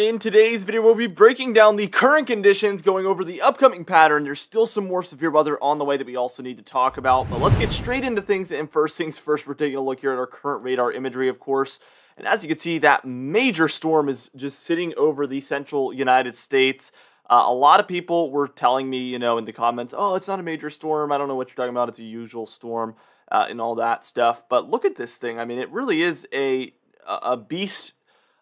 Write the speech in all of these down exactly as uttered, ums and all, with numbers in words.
In today's video, we'll be breaking down the current conditions, going over the upcoming pattern. There's still some more severe weather on the way that we also need to talk about, but let's get straight into things. And first things first, we're taking a look here at our current radar imagery, of course. And as you can see, that major storm is just sitting over the central United States. Uh, a lot of people were telling me, you know, in the comments, oh, it's not a major storm. I don't know what you're talking about. It's a usual storm uh, and all that stuff. But look at this thing. I mean, it really is a, a beast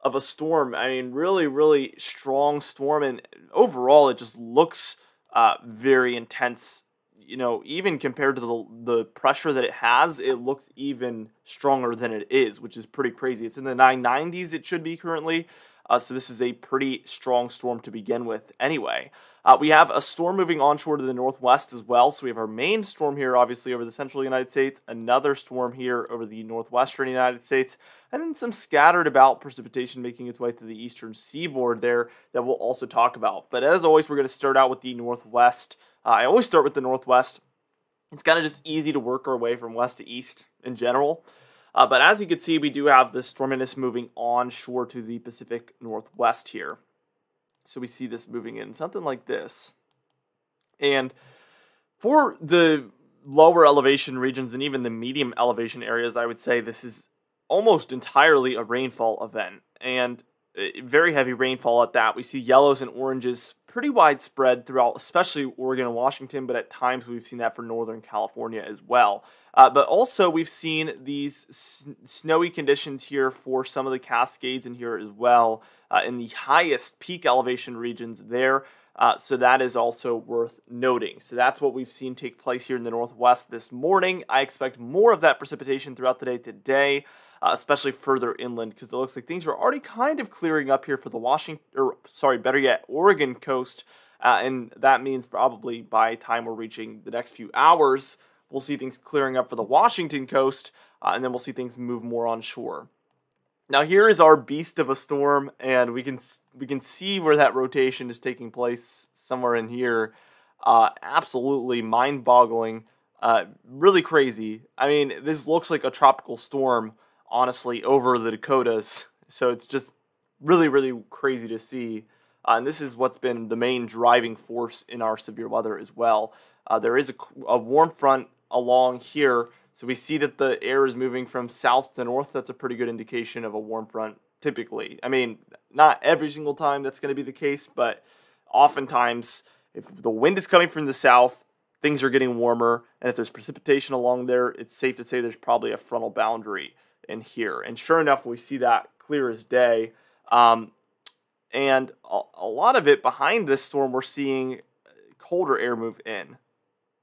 of a storm. I mean, really, really strong storm, and overall it just looks uh, very intense. You know, even compared to the, the pressure that it has, it looks even stronger than it is, which is pretty crazy. It's in the nine nineties it should be currently, uh, so this is a pretty strong storm to begin with anyway. Uh, we have a storm moving onshore to the northwest as well, so we have our main storm here, obviously, over the central United States, another storm here over the northwestern United States, and then some scattered about precipitation making its way to the eastern seaboard there that we'll also talk about. But as always, we're going to start out with the northwest. Uh, I always start with the northwest. It's kind of just easy to work our way from west to east in general. Uh, but as you can see, we do have this storminess moving onshore to the Pacific Northwest here. So we see this moving in something like this. And for the lower elevation regions and even the medium elevation areas, I would say this is almost entirely a rainfall event, and very heavy rainfall at that. We see yellows and oranges pretty widespread throughout, especially Oregon and Washington, but at times we've seen that for Northern California as well. Uh, but also we've seen these s snowy conditions here for some of the Cascades in here as well, uh, in the highest peak elevation regions there. Uh, so that is also worth noting. So that's what we've seen take place here in the northwest this morning. I expect more of that precipitation throughout the day today, uh, especially further inland, because it looks like things are already kind of clearing up here for the Washington, or sorry, better yet, Oregon coast. Uh, and that means probably by time we're reaching the next few hours, we'll see things clearing up for the Washington coast, uh, and then we'll see things move more onshore. Now here is our beast of a storm, and we can we can see where that rotation is taking place somewhere in here. Uh, absolutely mind-boggling, uh, really crazy. I mean, this looks like a tropical storm, honestly, over the Dakotas. So it's just really, really crazy to see. Uh, and this is what's been the main driving force in our severe weather as well. Uh, there is a, a warm front along here. So we see that the air is moving from south to north. That's a pretty good indication of a warm front, typically. I mean, not every single time that's going to be the case, but oftentimes, if the wind is coming from the south, things are getting warmer, and if there's precipitation along there, it's safe to say there's probably a frontal boundary in here. And sure enough, we see that clear as day. Um, and a, a lot of it behind this storm, we're seeing colder air move in.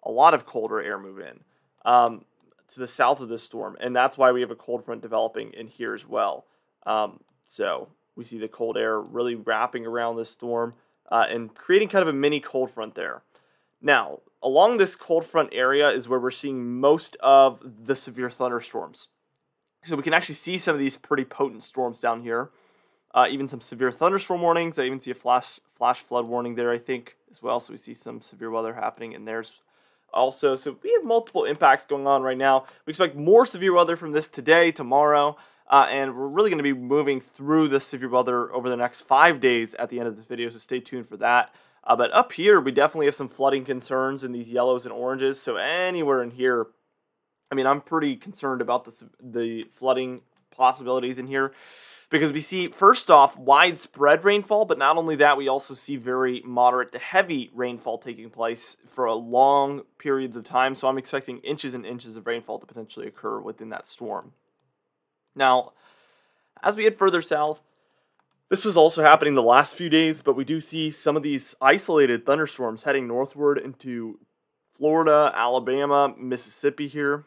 A lot of colder air move in. Um, to the south of this storm, and that's why we have a cold front developing in here as well. Um, so we see the cold air really wrapping around this storm uh, and creating kind of a mini cold front there. Now, along this cold front area is where we're seeing most of the severe thunderstorms. So we can actually see some of these pretty potent storms down here. Uh, even some severe thunderstorm warnings. I even see a flash, flash flood warning there, I think, as well. So we see some severe weather happening in there also. So we have multiple impacts going on right now. We expect more severe weather from this today, tomorrow, uh, and we're really going to be moving through the severe weather over the next five days at the end of this video, so stay tuned for that. Uh, but up here, we definitely have some flooding concerns in these yellows and oranges, so anywhere in here, I mean, I'm pretty concerned about the, the flooding possibilities in here, because we see, first off, widespread rainfall, but not only that, we also see very moderate to heavy rainfall taking place for long periods of time, so I'm expecting inches and inches of rainfall to potentially occur within that storm. Now, as we head further south, this was also happening the last few days, but we do see some of these isolated thunderstorms heading northward into Florida, Alabama, Mississippi here.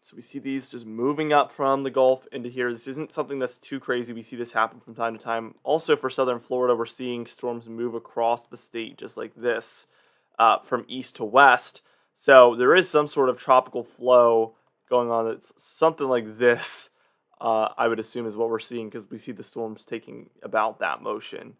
So we see these just moving up from the Gulf into here. This isn't something that's too crazy. We see this happen from time to time. Also for southern Florida, we're seeing storms move across the state just like this uh, from east to west. So there is some sort of tropical flow going on. It's something like this, uh, I would assume, is what we're seeing, because we see the storms taking about that motion.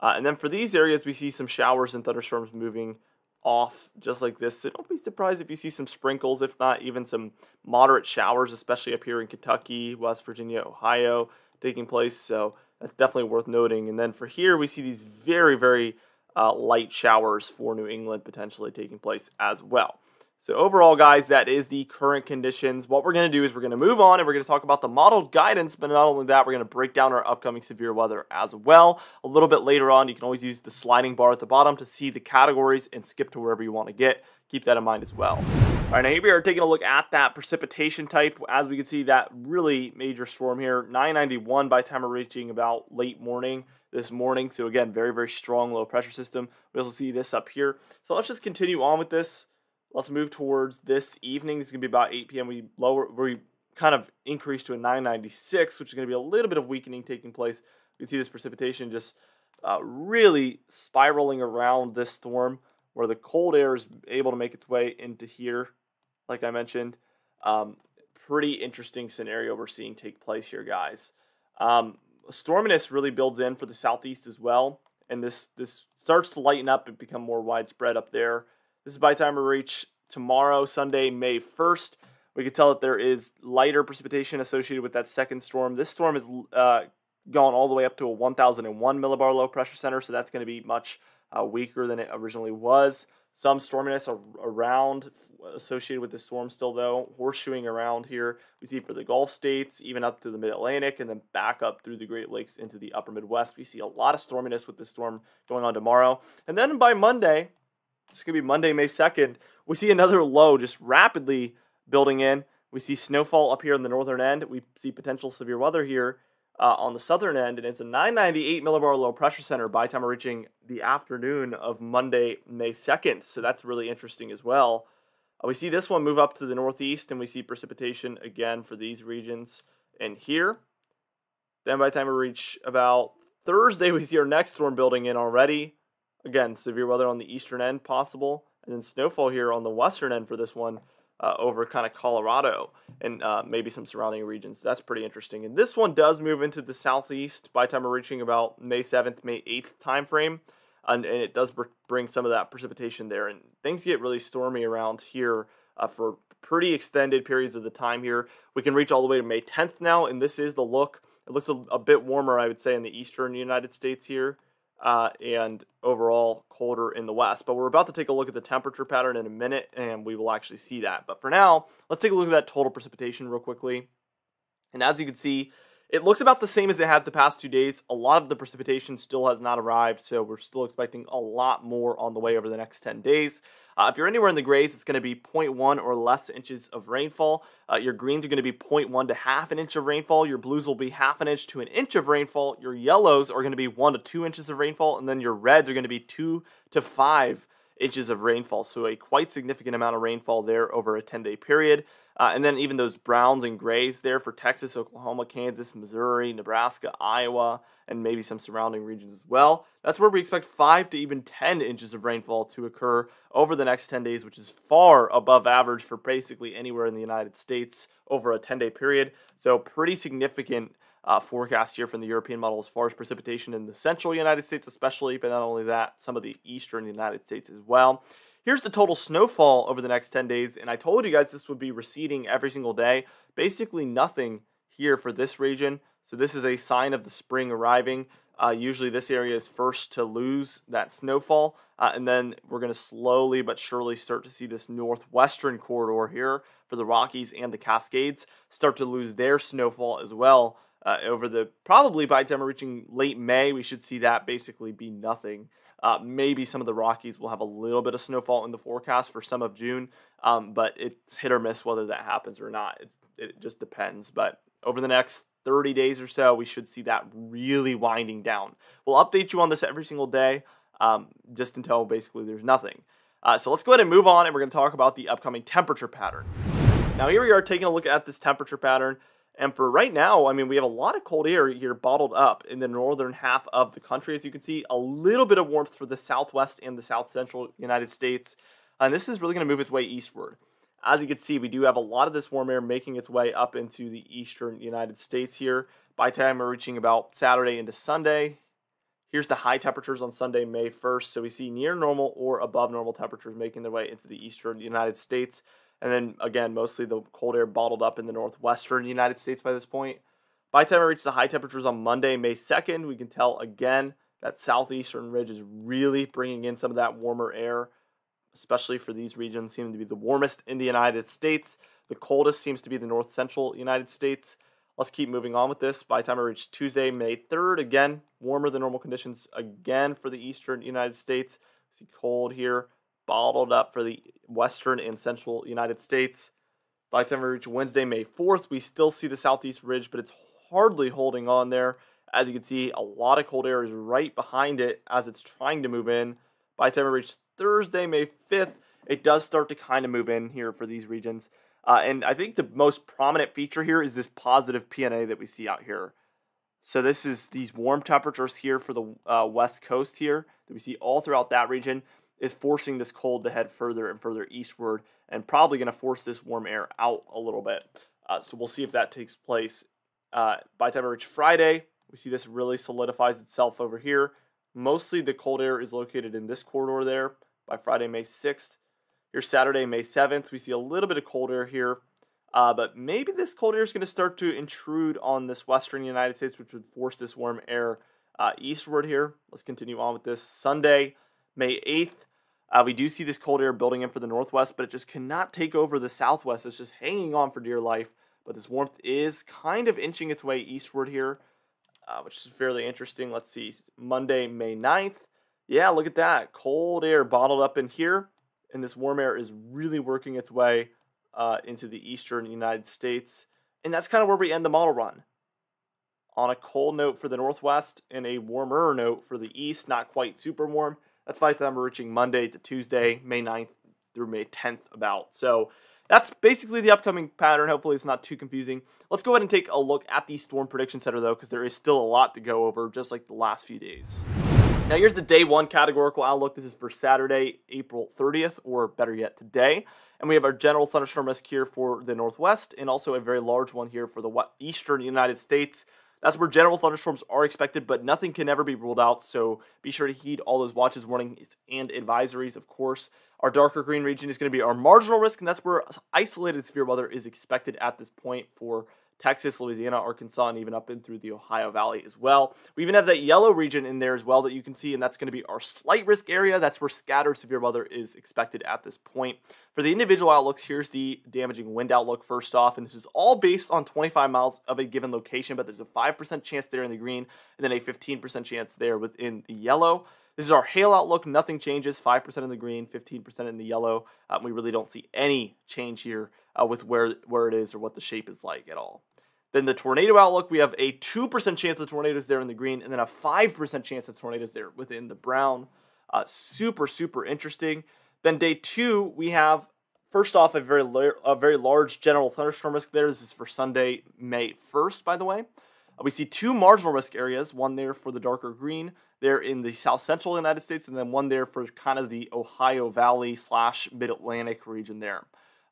Uh, and then for these areas, we see some showers and thunderstorms moving off just like this. So don't be surprised if you see some sprinkles, if not even some moderate showers, especially up here in Kentucky, West Virginia, Ohio, taking place. So that's definitely worth noting. And then for here, we see these very, very uh, light showers for New England potentially taking place as well. So overall, guys, that is the current conditions. What we're going to do is we're going to move on and we're going to talk about the modeled guidance, but not only that, we're going to break down our upcoming severe weather as well. A little bit later on, you can always use the sliding bar at the bottom to see the categories and skip to wherever you want to get. Keep that in mind as well. All right, now here we are taking a look at that precipitation type. As we can see, that really major storm here, nine ninety-one by the time we're reaching about late morning this morning. So again, very, very strong low pressure system. We also see this up here. So let's just continue on with this. Let's move towards this evening. This is going to be about eight p m We lower, we kind of increase to a nine ninety-six, which is going to be a little bit of weakening taking place. You can see this precipitation just uh, really spiraling around this storm, where the cold air is able to make its way into here, like I mentioned. Um, pretty interesting scenario we're seeing take place here, guys. Um, storminess really builds in for the southeast as well, and this this starts to lighten up and become more widespread up there. This is by the time we reach tomorrow, Sunday, May first. We can tell that there is lighter precipitation associated with that second storm. This storm has uh, gone all the way up to a one thousand one millibar low pressure center, so that's going to be much uh, weaker than it originally was. Some storminess are around associated with this storm still, though. Horseshoeing around here, we see for the Gulf states, even up to the Mid-Atlantic, and then back up through the Great Lakes into the upper Midwest. We see a lot of storminess with this storm going on tomorrow. And then by Monday... it's going to be Monday, May second. We see another low just rapidly building in. We see snowfall up here in the northern end. We see potential severe weather here uh, on the southern end. And it's a nine ninety-eight millibar low pressure center by the time we're reaching the afternoon of Monday, May second. So that's really interesting as well. Uh, we see this one move up to the northeast, and we see precipitation again for these regions and here. Then by the time we reach about Thursday, we see our next storm building in already. Again, severe weather on the eastern end possible, and then snowfall here on the western end for this one uh, over kind of Colorado and uh, maybe some surrounding regions. That's pretty interesting. And this one does move into the southeast by the time we're reaching about May seventh, May eighth timeframe, and, and it does br bring some of that precipitation there. And things get really stormy around here uh, for pretty extended periods of the time here. We can reach all the way to May tenth now, and this is the look. It looks a, a bit warmer, I would say, in the eastern United States here. Uh, and overall colder in the west. But we're about to take a look at the temperature pattern in a minute, and we will actually see that. But for now, let's take a look at that total precipitation real quickly. And as you can see, it looks about the same as it had the past two days. A lot of the precipitation still has not arrived, so we're still expecting a lot more on the way over the next ten days. Uh, if you're anywhere in the grays, it's going to be zero point one or less inches of rainfall. Uh, your greens are going to be zero point one to half an inch of rainfall. Your blues will be half an inch to an inch of rainfall. Your yellows are going to be one to two inches of rainfall. And then your reds are going to be two to five inches of rainfall. So a quite significant amount of rainfall there over a ten-day period. Uh, and then even those browns and grays there for Texas, Oklahoma, Kansas, Missouri, Nebraska, Iowa, and maybe some surrounding regions as well. That's where we expect five to even ten inches of rainfall to occur over the next ten days, which is far above average for basically anywhere in the United States over a ten-day period. So pretty significant uh, forecast here from the European model as far as precipitation in the central United States especially, but not only that, some of the eastern United States as well. Here's the total snowfall over the next ten days, and I told you guys this would be receding every single day. Basically nothing here for this region, so this is a sign of the spring arriving. Uh, usually this area is first to lose that snowfall, uh, and then we're going to slowly but surely start to see this northwestern corridor here for the Rockies and the Cascades start to lose their snowfall as well. Uh, over the, probably by the time we're reaching late May, we should see that basically be nothing. Uh, maybe some of the Rockies will have a little bit of snowfall in the forecast for some of June, um, but it's hit or miss whether that happens or not. It, it just depends. But over the next thirty days or so, we should see that really winding down. We'll update you on this every single day, um, just until basically there's nothing. Uh, so let's go ahead and move on, and we're going to talk about the upcoming temperature pattern. Now here we are taking a look at this temperature pattern. And for right now, I mean, we have a lot of cold air here bottled up in the northern half of the country. As you can see, a little bit of warmth for the southwest and the south central United States. And this is really going to move its way eastward. As you can see, we do have a lot of this warm air making its way up into the eastern United States here. By the time we're reaching about Saturday into Sunday, here's the high temperatures on Sunday, May first. So we see near normal or above normal temperatures making their way into the eastern United States. And then, again, mostly the cold air bottled up in the northwestern United States by this point. By the time I reach the high temperatures on Monday, May second, we can tell again that southeastern ridge is really bringing in some of that warmer air, especially for these regions, seem to be the warmest in the United States. The coldest seems to be the north central United States. Let's keep moving on with this. By the time I reach Tuesday, May third, again, warmer than normal conditions again for the eastern United States. See cold here, bottled up for the western and central United States. By the time we reach Wednesday, May fourth, we still see the southeast ridge, but it's hardly holding on there. As you can see, a lot of cold air is right behind it as it's trying to move in. By the time we reach Thursday, May fifth, it does start to kind of move in here for these regions. Uh, and I think the most prominent feature here is this positive P N A that we see out here. So this is these warm temperatures here for the uh, west coast here that we see all throughout that region is forcing this cold to head further and further eastward and probably going to force this warm air out a little bit. Uh, so we'll see if that takes place. Uh, by the time we reach Friday, we see this really solidifies itself over here. Mostly the cold air is located in this corridor there by Friday, May sixth. Here Saturday, May seventh, we see a little bit of cold air here. Uh, but maybe this cold air is going to start to intrude on this western United States, which would force this warm air uh, eastward here. Let's continue on with this. Sunday, May eighth, uh, we do see this cold air building in for the northwest, but it just cannot take over the southwest. It's just hanging on for dear life. But this warmth is kind of inching its way eastward here, uh, which is fairly interesting. Let's see. Monday, May ninth. Yeah, look at that. Cold air bottled up in here. And this warm air is really working its way uh, into the eastern United States. And that's kind of where we end the model run. On a cold note for the northwest and a warmer note for the east, not quite super warm. That's by the time we're reaching Monday to Tuesday, May ninth through May tenth about. So that's basically the upcoming pattern. Hopefully it's not too confusing. Let's go ahead and take a look at the Storm Prediction Center though, because there is still a lot to go over, just like the last few days. Now here's the day one categorical outlook. This is for Saturday, April thirtieth, or better yet, today. And we have our general thunderstorm risk here for the northwest and also a very large one here for the eastern United States. That's where general thunderstorms are expected, but nothing can ever be ruled out, so be sure to heed all those watches, warnings, and advisories, of course. Our darker green region is going to be our marginal risk, and that's where isolated severe weather is expected at this point for Texas, Louisiana, Arkansas, and even up and through the Ohio Valley as well. We even have that yellow region in there as well that you can see, and that's going to be our slight risk area. That's where scattered severe weather is expected at this point. For the individual outlooks, here's the damaging wind outlook first off, and this is all based on twenty-five miles of a given location, but there's a five percent chance there in the green, and then a fifteen percent chance there within the yellow. This is our hail outlook. Nothing changes. five percent in the green, fifteen percent in the yellow. Um, we really don't see any change here uh, with where, where it is or what the shape is like at all. Then the tornado outlook, we have a two percent chance of tornadoes there in the green, and then a five percent chance of tornadoes there within the brown. Uh, super, super interesting. Then day two, we have, first off, a very, a very large general thunderstorm risk there. This is for Sunday, May first, by the way. Uh, we see two marginal risk areas, one there for the darker green, there in the south central United States, and then one there for kind of the Ohio Valley slash mid-Atlantic region there.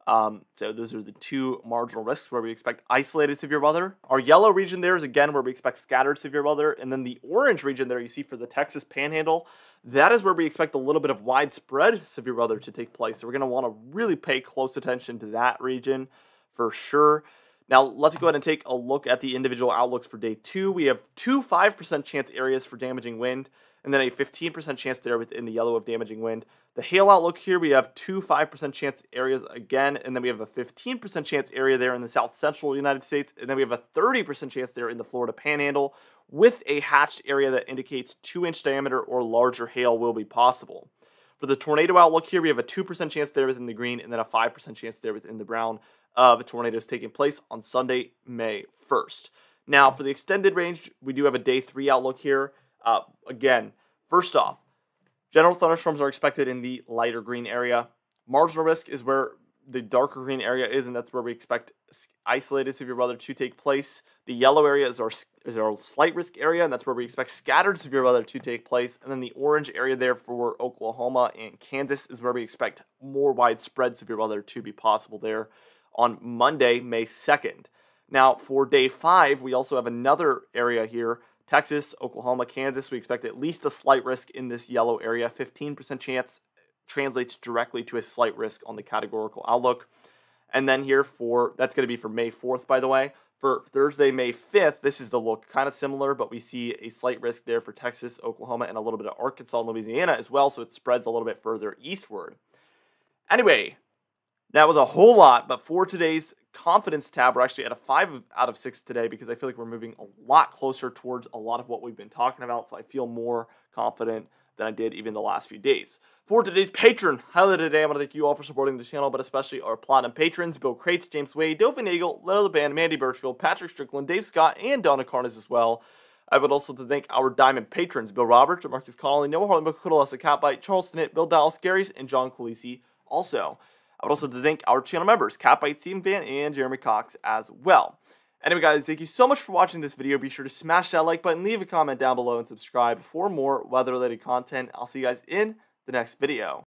Um, so those are the two marginal risks where we expect isolated severe weather. Our yellow region there is again where we expect scattered severe weather. And then the orange region there you see for the Texas Panhandle, that is where we expect a little bit of widespread severe weather to take place. So we're going to want to really pay close attention to that region for sure. Now let's go ahead and take a look at the individual outlooks for day two. We have two five percent chance areas for damaging wind, and then a fifteen percent chance there within the yellow of damaging wind. The hail outlook here, we have two five percent chance areas again, and then we have a fifteen percent chance area there in the south central United States, and then we have a thirty percent chance there in the Florida Panhandle with a hatched area that indicates two inch diameter or larger hail will be possible. For the tornado outlook here, we have a two percent chance there within the green, and then a five percent chance there within the brown of tornadoes taking place on Sunday, May first. Now, for the extended range, we do have a day three outlook here. Uh, again, first off, general thunderstorms are expected in the lighter green area. Marginal risk is where the darker green area is, and that's where we expect isolated severe weather to take place. The yellow area is our, is our slight risk area, and that's where we expect scattered severe weather to take place. And then the orange area there for Oklahoma and Kansas is where we expect more widespread severe weather to be possible there on Monday, May second. Now, for day five, we also have another area here. Texas, Oklahoma, Kansas, we expect at least a slight risk in this yellow area. fifteen percent chance translates directly to a slight risk on the categorical outlook. And then here for, that's going to be for May fourth, by the way. For Thursday, May fifth, this is the look kind of similar, but we see a slight risk there for Texas, Oklahoma, and a little bit of Arkansas and Louisiana as well, so it spreads a little bit further eastward. Anyway, that was a whole lot, but for today's confidence tab, we're actually at a five out of six today because I feel like we're moving a lot closer towards a lot of what we've been talking about, so I feel more confident than I did even the last few days. For today's patron highlight today, I want to thank you all for supporting the channel, but especially our platinum patrons, Bill Crates, James Wade, Dovin Eagle, Little the Band, Mandy Birchfield, Patrick Strickland, Dave Scott, and Donna Carnes as well. I would also to thank our diamond patrons, Bill Roberts, Marcus Connolly, Noah Harlan, McCoodle, Essa Catbite, Charles Stinnett, Bill Dallas, Garys, and John Colisi also. I would also to thank our channel members, Catbite, Steven Van, and Jeremy Cox as well. Anyway guys, thank you so much for watching this video. Be sure to smash that like button, leave a comment down below, and subscribe for more weather-related content. I'll see you guys in the next video.